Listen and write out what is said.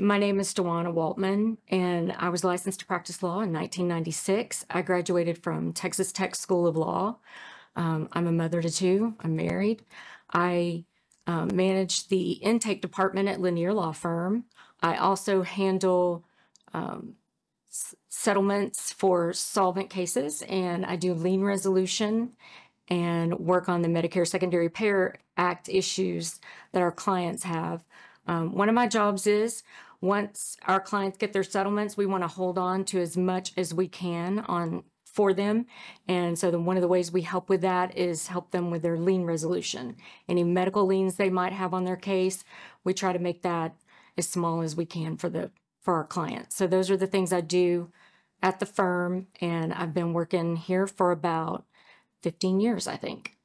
My name is Dwana Waltman, and I was licensed to practice law in 1996. I graduated from Texas Tech School of Law. I'm a mother to two. I'm married. I manage the intake department at Lanier Law Firm. I also handle settlements for solvent cases, and I do lien resolution and work on the Medicare Secondary Payer Act issues that our clients have. One of my jobs is, once our clients get their settlements, we want to hold on to as much as we can for them. And so one of the ways we help with that is help them with their lien resolution. Any medical liens they might have on their case, we try to make that as small as we can for our clients. So those are the things I do at the firm, and I've been working here for about 15 years, I think.